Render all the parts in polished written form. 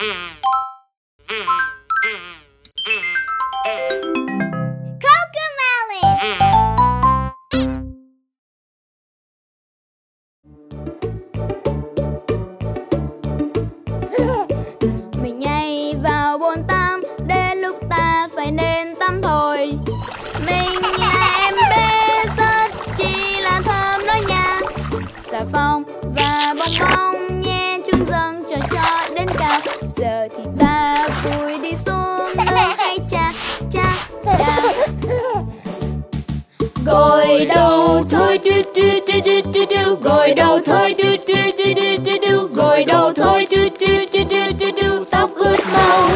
Mình nhảy vào bồn tắm, đến lúc ta phải nên tắm thôi. Mình là em bé sớt, chỉ là thơm đó nha. Xà phòng và bong bóng nhé, chúng dần chờ cho đến cả giờ thì ta vui đi xuống nước hay cha cha cha. Gội đầu thôi tu tu tu tu tu tu, gội đầu thôi tu tu tu tu tu, gội đầu thôi tu tu tu tu tu, tóc ướt màu.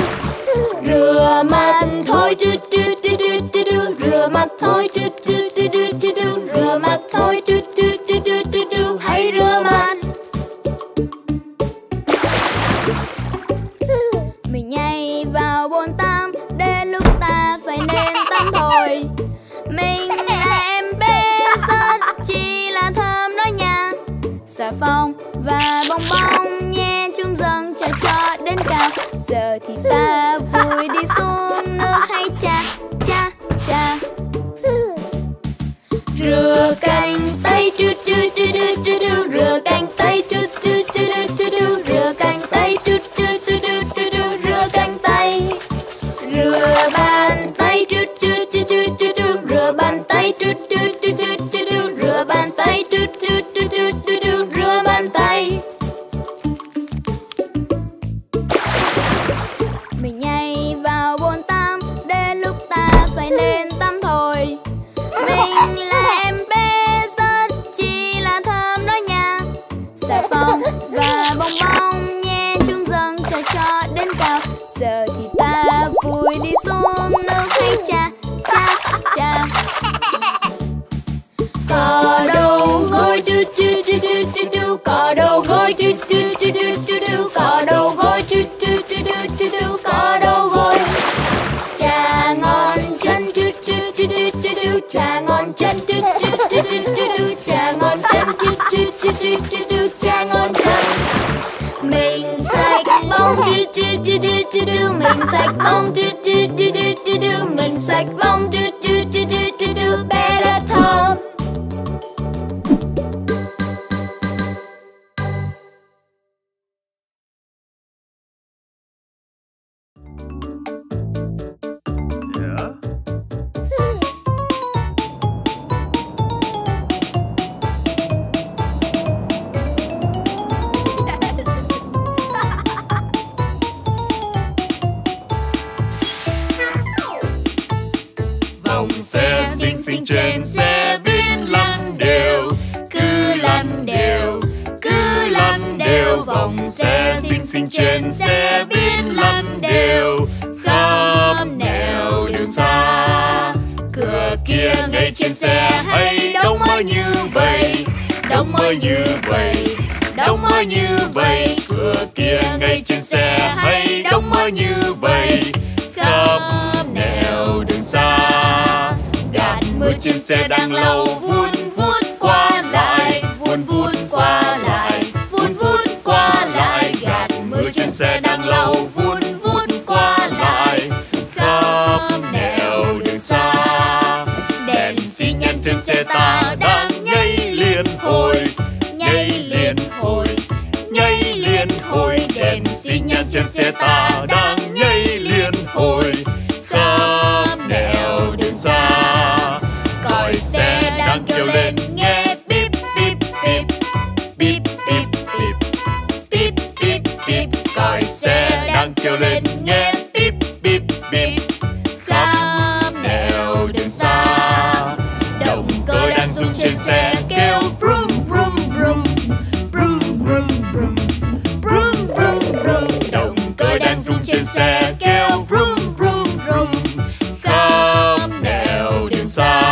Rửa mặt thôi tu tu tu tu tu, rửa mặt thôi tu tu tu tu tu, rửa mặt thôi tu tu tu tu tu, hãy rửa mặt. Mình nhảy vào bồn tắm, đến lúc ta phải nên tắm thôi. Mình xà phòng và bong bóng nhé, chúng dần chờ cho đến cả giờ thì ta vui đi xuống nước hay cha cha cha. Rửa cánh tay chu chu chu chu chu chu, rửa cánh tay chu chu chu chu chu, rửa cánh tay chu chu chu chu chu, rửa cánh tay. Rửa bàn tay chu chu chu chu chu, rửa bàn tay chu chu chu chu chu, rửa bàn tay chu chu chu chu. Mình nhảy vào bồn tắm, đến lúc ta phải nên tắm thôi. Mình là em bé rất chỉ là thơm đó nha. Xà phòng và bong bóng nhé, chúng dần chờ cho đến cao giờ thì ta vui đi xuống nước hay cha cha cha. Cỏ đầu gối tu tu tu tu tu tu, cỏ đầu gối tu tu tu tu tu, cỏ đầu gối tu tu tu tu tu, cỏ đầu gối. Chà ngón chân tu tu tu tu tu, chà ngón chân tu tu tu tu, chà ngón chân tu tu tu tu, chà ngón chân. Mình sạch bông tu tu tu tu tu, mình sạch bông tu tu tu tu tu, mình sạch bông tu tu tu tu tu, bé rất thơm. Xe xinh xinh trên xe buýt lăn đều, cứ lăn đều, cứ lăn đều. Vòng xe xinh xinh trên xe buýt lăn đều, khắp nẻo đường xa. Cửa kia ngay trên xe hay đông mơ như vậy, đông mơ như vậy, đông mơ như vậy. Cửa kia ngay trên xe hay đông mơ như vậy, khắp nẻo đường xa. Mưa trên xe đang lau vun vút qua lại, vun vút qua lại, vun vút qua lại. Gạt mưa trên xe đang lau vun vút qua lại, khắp nẻo đường xa. Đèn xi nhan trên xe ta đang nháy liên hồi, nháy liên hồi, nháy liên hồi. Đèn xi nhan trên xe ta đang nháy liên hồi, khắp nẻo đường xa. Xe đang kêu lên nghe bíp bíp bíp, bíp bíp bíp, bíp bíp bíp. Còi xe đang kêu lên nghe bíp bíp bíp, khắp nẻo đường xa. Động cơ đang rung trên xe kêu brum brum brum, brum brum brum, brum brum brum. Động cơ đang rung trên xe kêu brum brum brum, khắp nẻo đường xa.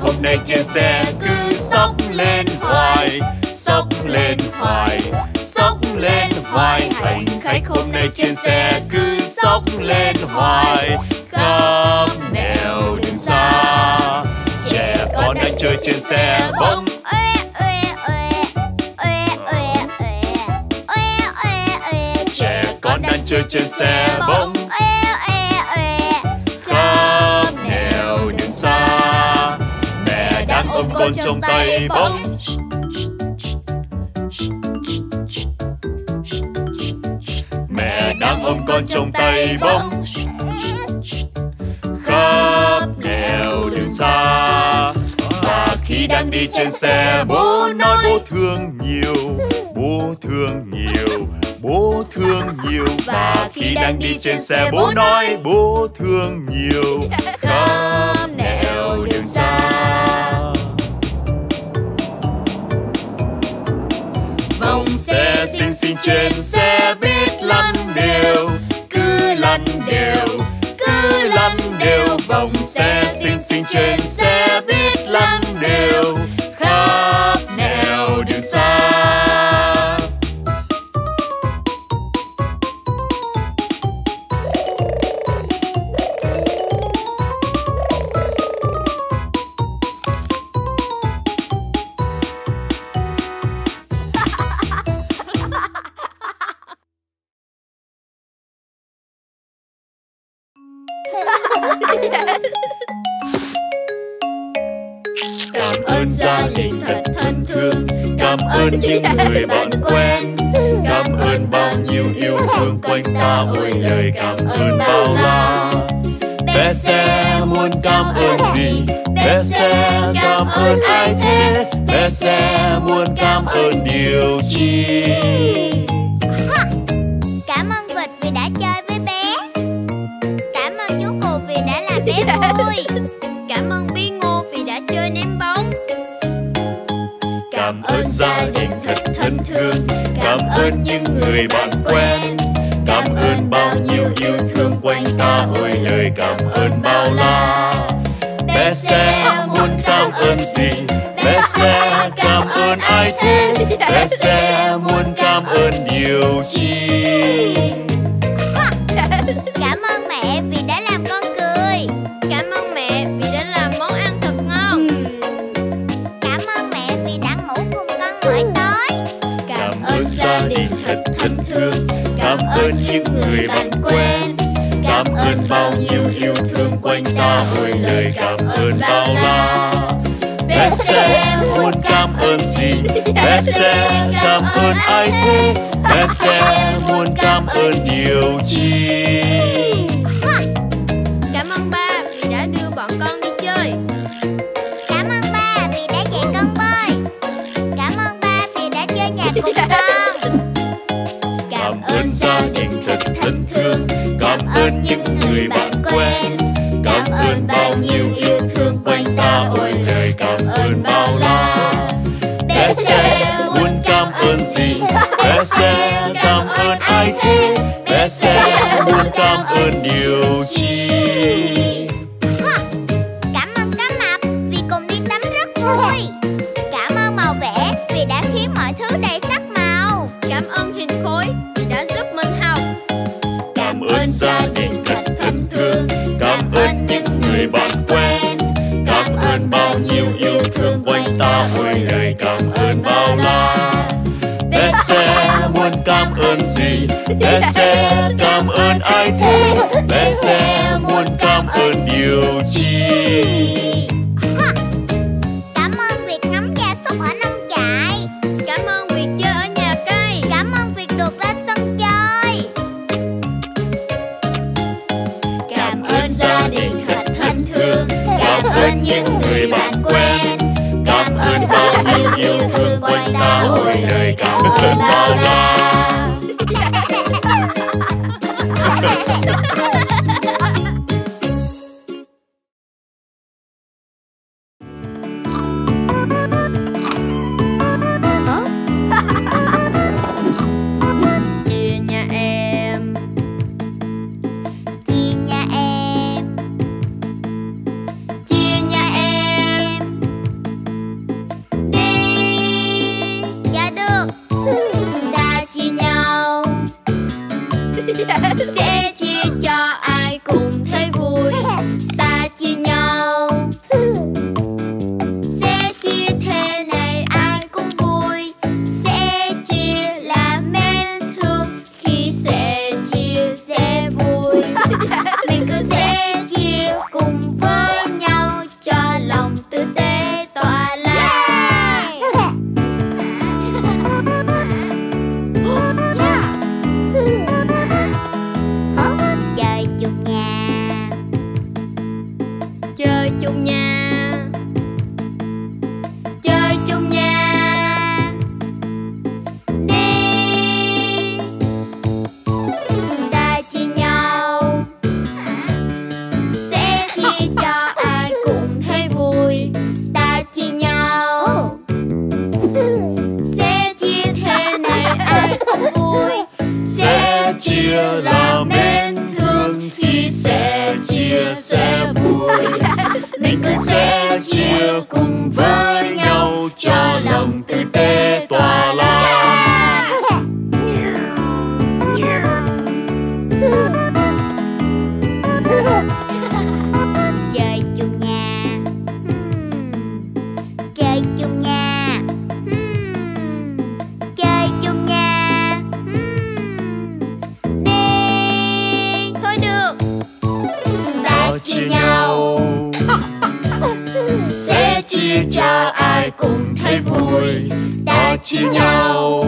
Hôm nay trên xe cứ sốc lên hoài, sốc lên hoài, sốc lên hoài. Hành khách hôm nay trên xe cứ sốc lên hoài, khắp nẻo đường xa. Trẻ con đang chơi trên xe bỗng chơi xe bóng. Khắp theo đường xa, mẹ đang ôm con trong tay bóng. Mẹ đang ôm con trong tay bóng. Khắp theo đường xa, và khi đang đi trên xe bố nói bố thương nhiều, bố thương nhiều, bố thương nhiều. Và khi đang đi trên xe bố nói bố thương nhiều. Khắp nẻo đường xa, vòng xe xinh xinh trên xe biết lăn đều, cứ lăn đều, cứ lăn đều. Vòng xe xinh xinh trên xe biết lăn đều. Khắp nẻo đường xa, gia đình thật thân thương. Cảm ơn những người bạn quen, cảm ơn bao nhiêu yêu thương quanh ta. Ôi lời cảm ơn bao la. Bé xe muốn cảm ơn gì? Bé xe cảm ơn ai thế? Bé xe muốn cảm ơn điều chi? Cảm ơn vịt vì đã chơi với bé. Cảm ơn chú cù vì đã làm bé vui. Cảm ơn bí ngô vì đã chơi ném bóng. Cảm ơn gia đình thật thân thương. Cảm ơn những người bạn quen. Cảm ơn bao nhiêu yêu thương quanh ta. Ôi lời cảm ơn bao la. Bé xe muốn cảm ơn gì? Bé xe cảm ơn ai thế? Bé xe muốn cảm ơn điều chi? Cảm ơn mẹ vì đã làm con cười. Cảm ơn mẹ vì đã làm món ăn thật ngon. Cảm ơn mẹ vì đã ngủ cùng con mỗi tối. Cảm ơn gia đình thật thân thương. Cảm ơn những người bạn quen. Cảm ơn bao nhiêu yêu thương quanh ta. Ôi lời cảm ơn bao la. Bé xe muốn cảm ơn gì? Bé xe cảm ơn ai thế? Bé xe muốn cảm ơn điều chi? Cảm ơn ba vì đã đưa bọn con đi chơi. Cảm ơn ba vì đã dạy con bơi. Cảm ơn ba vì đã chơi nhạc cùng con. Cảm ơn gia đình thật thân thương. Cảm ơn những người bạn quen. Cảm ơn bao nhiêu yêu thương quanh ta. Ôi lời cảm ơn bao la. Bé xe muốn cảm ơn gì? Bé xe cảm ơn ai thế? Bé xe muốn cảm ơn điều chi? Cảm ơn cá mập vì cùng đi tắm rất vui. Cảm ơn màu vẽ vì đã khiến mọi thứ đầy sắc màu. Cảm ơn hình khối vì đã giúp mình học. Cảm ơn gia đình thật thân thương. Cảm ơn những người bạn quen. Cảm ơn bao nhiêu yêu thương quanh ta. Ôi lời cảm ơn bao la. Bé xe muốn cảm ơn gì? Bé xe cảm ơn ai thế? Bé xe muốn cảm ơn điều chi? Cảm ơn việc ngắm gia súc ở nông trại. Cảm ơn việc chơi ở nhà cây. Cảm ơn việc được ra sân chơi. Cảm ơn gia đình thật thân thương. Cảm ơn những người bạn quen. Cảm ơn bao nhiêu yêu thương quanh ta. Ôi lời cảm ơn bao la. Sẽ chia cho la mến thương khi sẽ chia sẽ vui. Mình cứ sẽ chia cùng với nhau cho lòng tử tế tỏa lan. Chơi chung nhà, chơi chung nhà, chơi chung nhà. Đi thôi được, đã chia nhau sẽ chia cho ai cũng thấy vui. Ta chia nhau,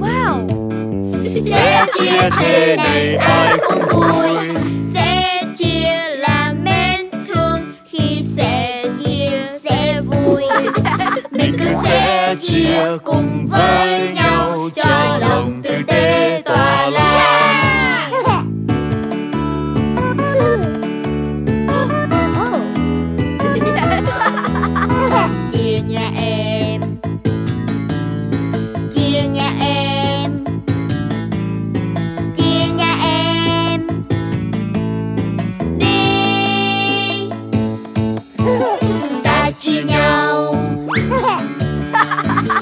wow, sẽ chia thế này ai cũng vui. Sẽ chia là mến thương khi sẽ chia sẽ vui. Mình cứ sẽ chia cùng với nhau cho lòng tử tế tỏa lan.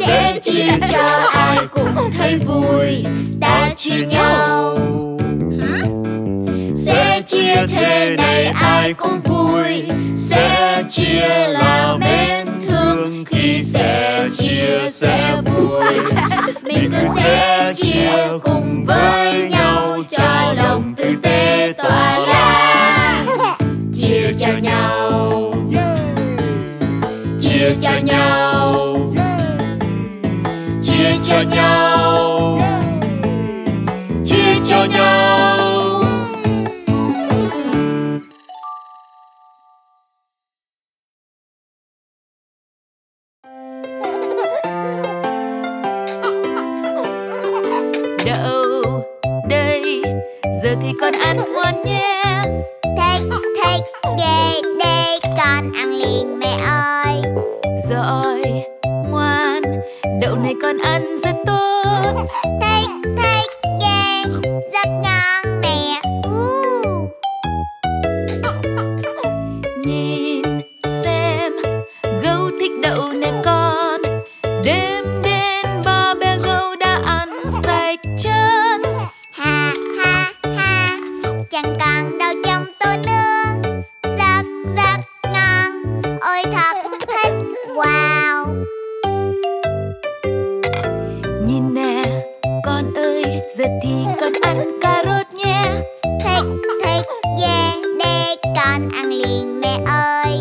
Sẽ chia cho ai cũng thấy vui. Ta chia nhau, sẽ chia thế này ai cũng vui. Sẽ chia là mến thương khi sẽ chia sẽ vui. Mình cứ sẽ chia cùng với nhau cho lòng tử tế tỏa lan. Chia cho nhau, chia cho nhau, chia cho nhau, chia cho nhau. Đâu đây giờ thì con ăn ngon nhé. Thích ghê đây, con ăn liền mẹ ơi. Rồi ngoan, đậu này con ăn rất tốt. Thích ghê, rất ngon mẹ. Nhìn xem, gấu thích đậu này con. Đêm đến ba bé gấu đã ăn sạch chân. Ha ha ha, chẳng còn đâu trong tôi nữa. Rất rất ngon, ôi thật thích. Wow. Nhìn nè, con ơi, giờ thì con ăn cà rốt nhé. Thích yeah, để con ăn liền mẹ ơi.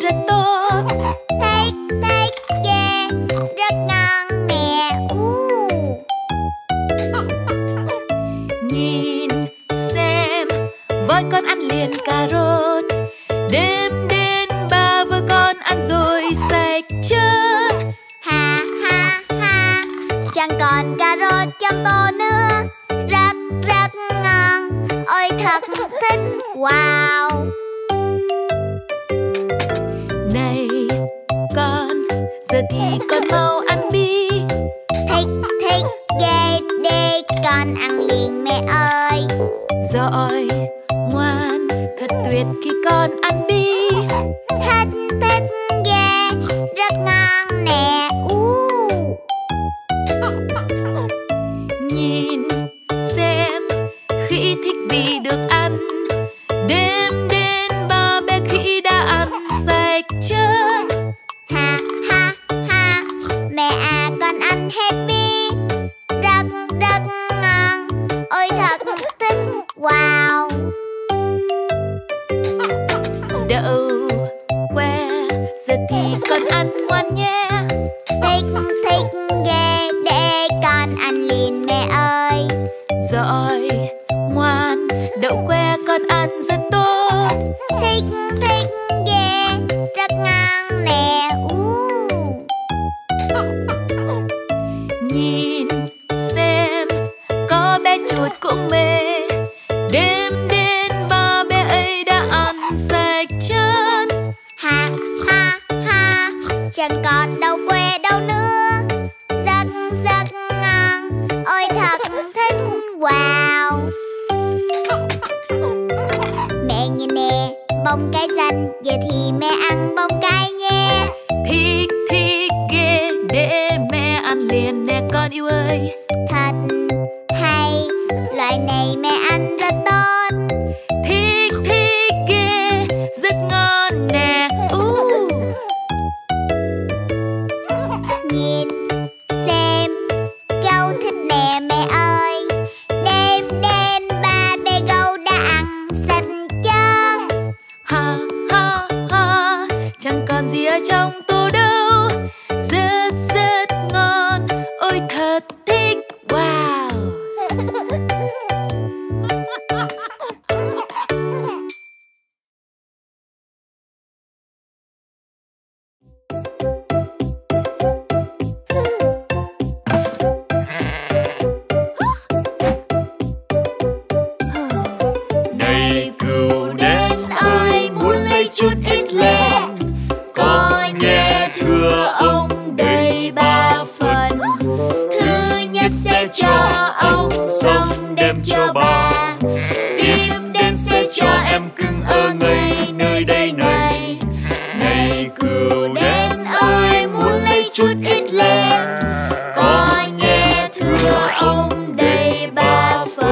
rất tốt. Thích yeah, rất ngon mẹ. Nhìn xem, voi con ăn liền cà rốt. Đêm đến ba vợ con ăn rồi sạch chân. Ha ha ha, chẳng còn cà rốt trong tô nữa. Rất rất ngon, ôi thật thích. Wow. Này con, giờ thì con mau ăn đi. Thích ghê đi, con ăn liền mẹ ơi. Rồi ngoan, thật tuyệt khi con ăn bi. Thích ghê, rất ngon nè. Nhìn xem, khỉ thích vì được ăn. Đêm đến ba bé khỉ đã ăn sạch chân. Ha ha ha, mẹ à con ăn hết bi. Rất rất ngon, ôi thật thích. Wow. Đậu que, giờ thì con ăn ngoan nhé. Thích ghê, để con ăn liền mẹ ơi. Rồi, ngoan, đậu que con ăn rất tốt. Thích ghê, rất ngon nè. Nhìn xem, có bé chuột cũng mê. Đêm đến ba bé ấy đã ăn sạch chân. Ha ha ha, chẳng còn đâu quê đâu nữa. Rất rất ngon, bông cái xanh, về thì mẹ ăn bông cái nhé. Thích ghê để mẹ ăn liền nè con yêu ơi. Thật hay, loại này mẹ ăn rất tốt. Thích ghê, rất ngon nè. Nhìn xem, gấu thích nè mẹ ơi. Đêm đen ba bé gấu đã ăn sạch chân. Ha ha ha, chẳng còn gì ở trong tô đâu. Rất ngon, ôi thật thích. Wow. Chút ít lên, có nghe thưa ông đây ba phần. Thứ nhất sẽ cho ông, xong đem cho bà. Tiếp đến sẽ cho em cưng ở ngay nơi đây này. Này cừu đen ơi, muốn lấy chút ít lên, có nghe thưa ông đây ba phần.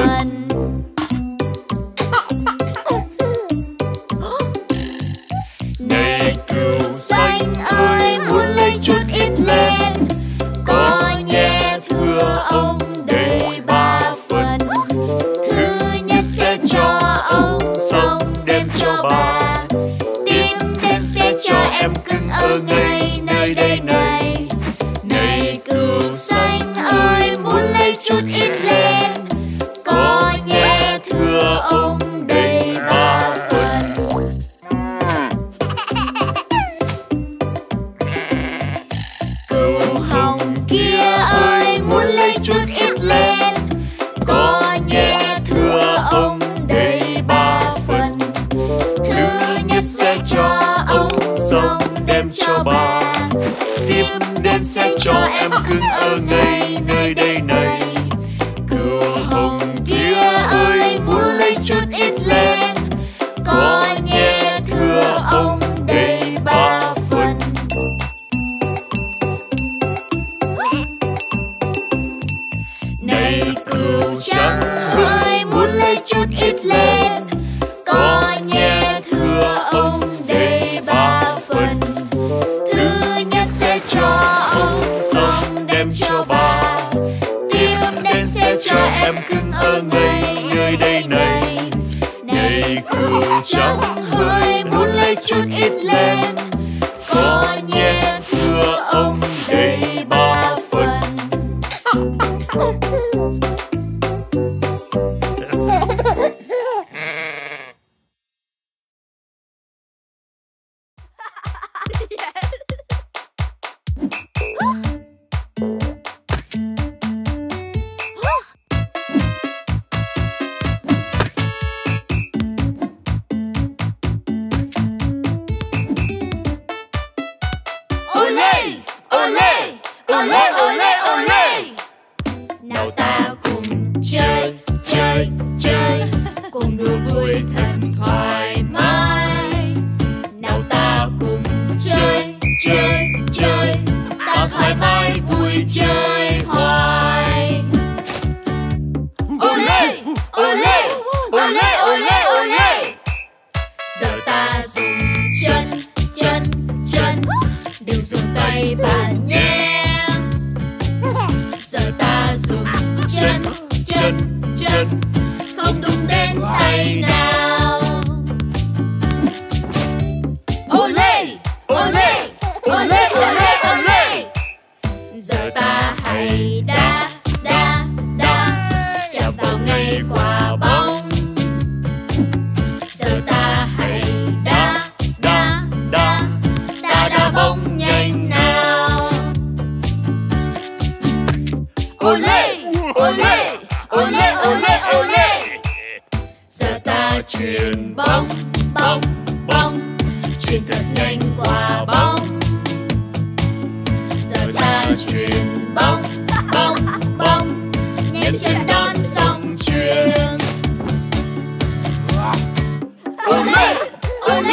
Olé, olé.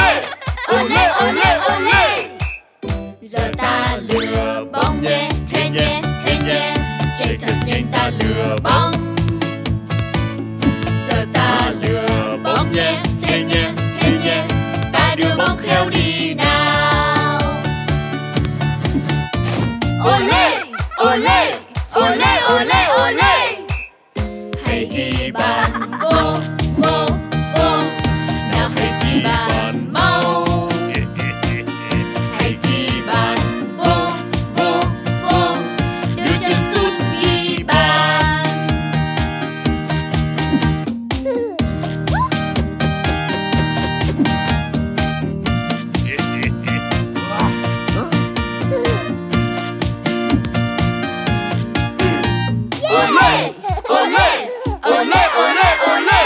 để cực nhanh ta lừa bóng. Giờ ta lừa bóng nhé, thế nhé, thế nhé. Ta đưa bóng kheo đi nào. Ô lê, ô lê, ô lê, ô lê, ô lê. Hãy ghi bàn vô, vô, vô. Nào hãy ghi bàn mau. Hãy ghi bàn vô, vô, vô. Đưa chân sút ghi bàn. Olé, olé. Olé, olé, olé.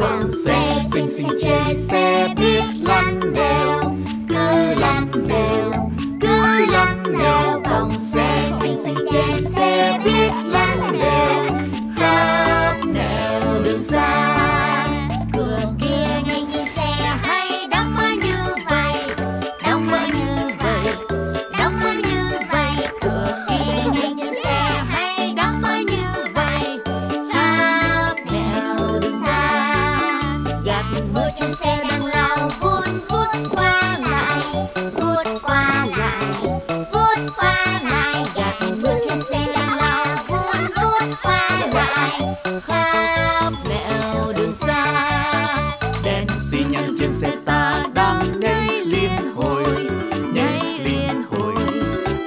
Vòng xe xinh xinh trên xe biết lăn đều, cứ lăn đều, cứ lăn đều. Vòng xe xinh xinh trên xe biết lăn đều, khắp đều đường ra. Cửa kia ngay trên xe hay đóng mới như vậy, đóng mới như vậy, đóng mới như vậy. Cửa kia ngay trên xe hay đóng mới như vậy, khắp đều đường ra. Gạt mưa trên xe đang lao vuốt vuốt qua lại, vuốt qua lại, vuốt qua lại. Gạt mưa trên xe đang lao vuốt vuốt qua lại, khắp nẻo đường xa. Đèn xi nhan trên xe ta đang nháy liên hồi, nháy liên hồi,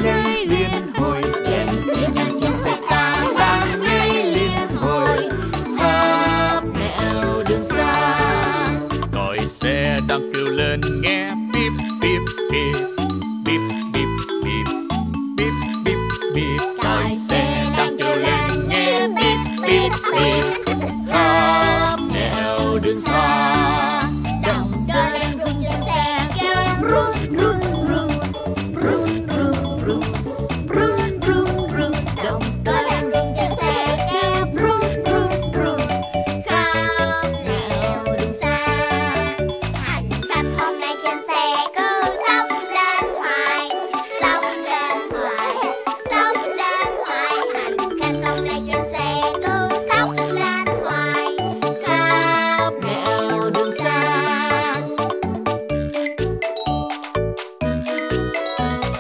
nháy liên hồi. Đèn xi nhan trên xe ta đang nháy liên hồi, khắp nẻo đường xa. Còi xe đang kêu lên nghe bíp bíp bíp, bíp bíp bíp, bíp bíp bíp. Còi xe đang kêu lên nghe bíp bíp bíp, khắp nẻo đường xa. Động cơ lên rung trên xe kêu rung rung rung, rung rung rung, rung rung rung. Động cơ lên rung trên xe kêu rung rung rung, khắp nẻo đường xa. Hành khách hôm nay trên xe cứ sóng lên hoài, sóng lên hoài, sóng lên hoài. Hành khách hôm nay trên xe cứ sóng lên hoài, khắp nẻo đường xa.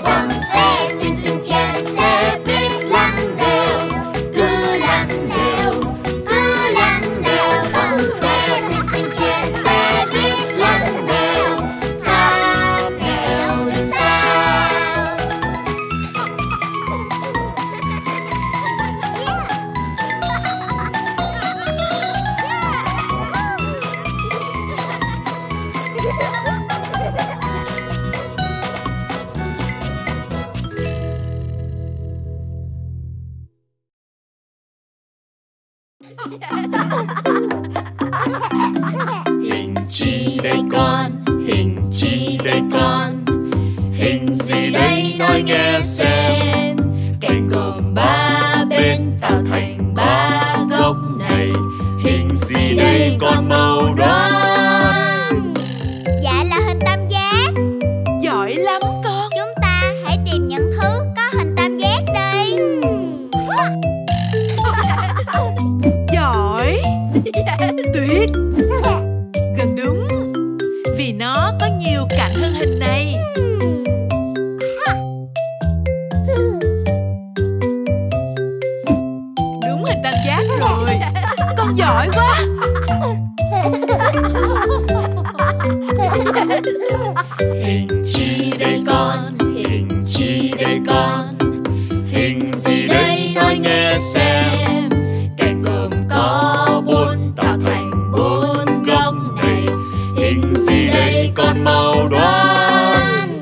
Vòng xe xinh xinh trên xe buýt lăn đều, cứ lăn đều, cứ lăn đều. Vòng xe xinh xinh trên xe buýt lăn đều, khắp nẻo đường xa. Hình chi đây con, hình chi đây con, hình gì đây nói nghe xem. Cạnh gồm ba bên tạo thành ba góc này, hình gì đây con mau đoán. Dạ là hình tam giác. Giỏi lắm con. Chúng ta hãy tìm những thứ có hình tam giác đi. Giỏi. Tuyệt. Gần đúng, vì nó có nhiều cạnh hơn hình này. Đúng hình tam giác rồi. Con giỏi quá. Hình chi đây con, hình chi đây con, hình gì đây nói nghe xem. Cạnh gồm có bốn tạo thành bốn góc này, hình gì đây con mau đoán.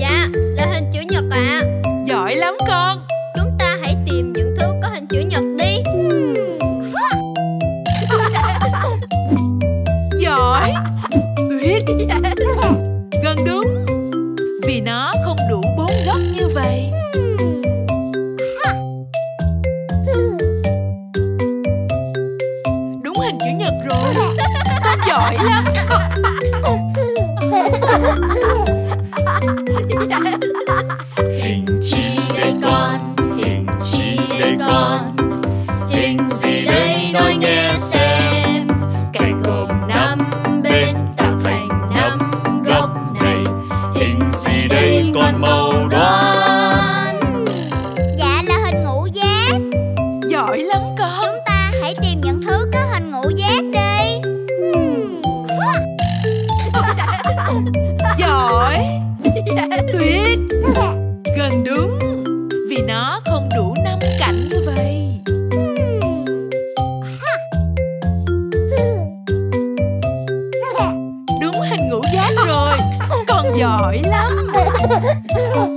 Dạ là hình chữ nhật ạ. Giỏi lắm con. Chúng ta hãy tìm những thứ có hình chữ nhật đi. Ông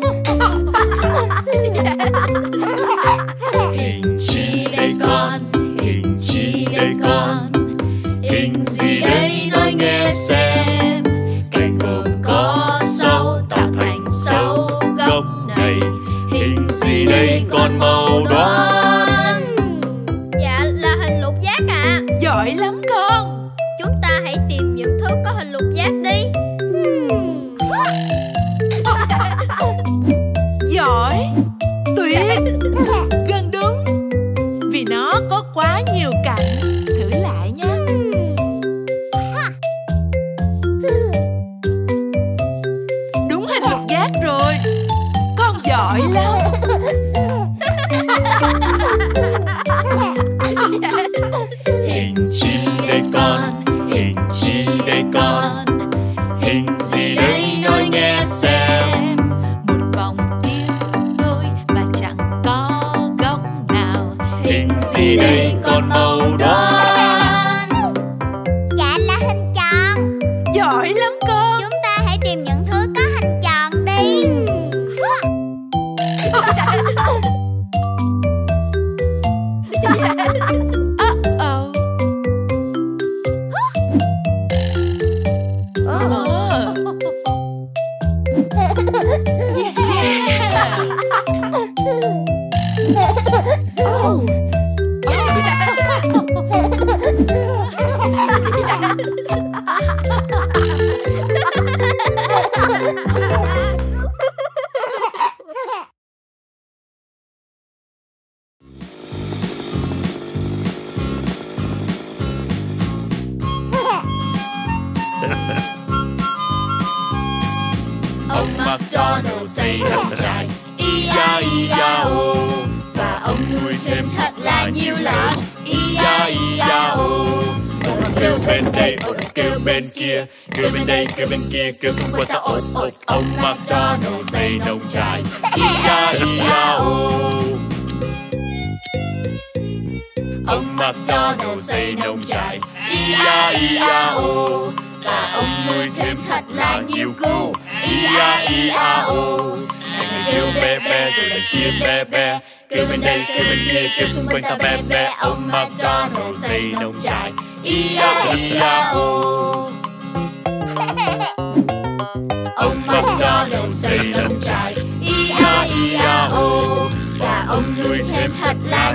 McDonald's xây nông trại, i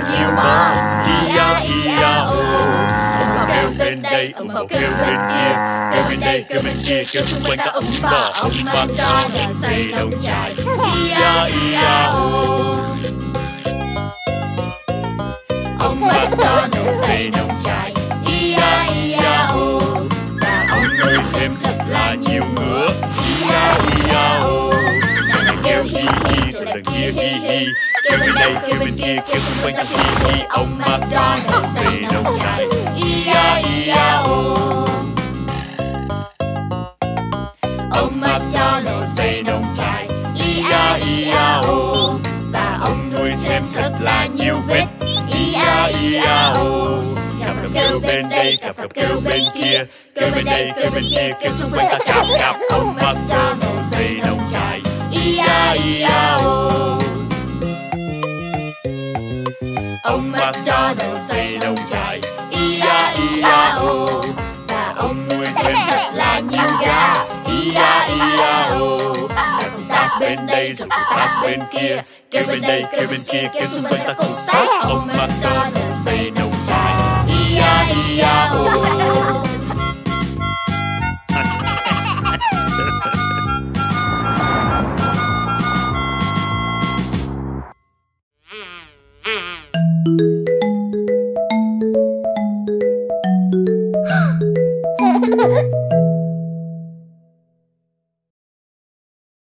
a i a o.